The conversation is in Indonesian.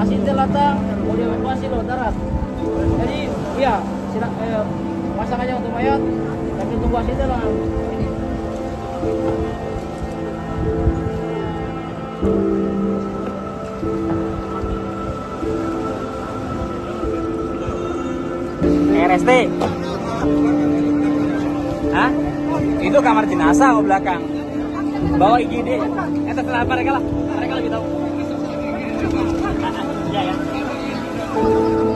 asin telatang, kemudian evakuasi laut darat. Jadi ya masak aja untuk mayat, tapi tunggu asin telatang ini. RST. Hah? Itu kamar jenazah ke belakang. Bawa IGD. Terserah mereka lah. Mereka lebih tahu. Ya ya.